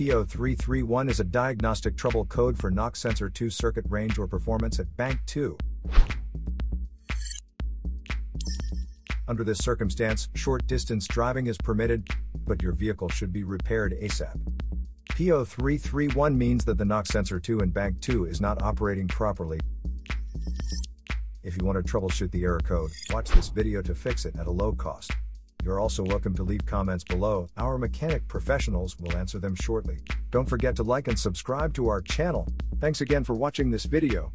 P0331 is a diagnostic trouble code for knock sensor 2 circuit range or performance at bank 2. Under this circumstance, short-distance driving is permitted, but your vehicle should be repaired ASAP. P0331 means that the knock sensor 2 in bank 2 is not operating properly. If you want to troubleshoot the error code, watch this video to fix it at a low cost. You're also welcome to leave comments below. Our mechanic professionals will answer them shortly. Don't forget to like and subscribe to our channel. Thanks again for watching this video.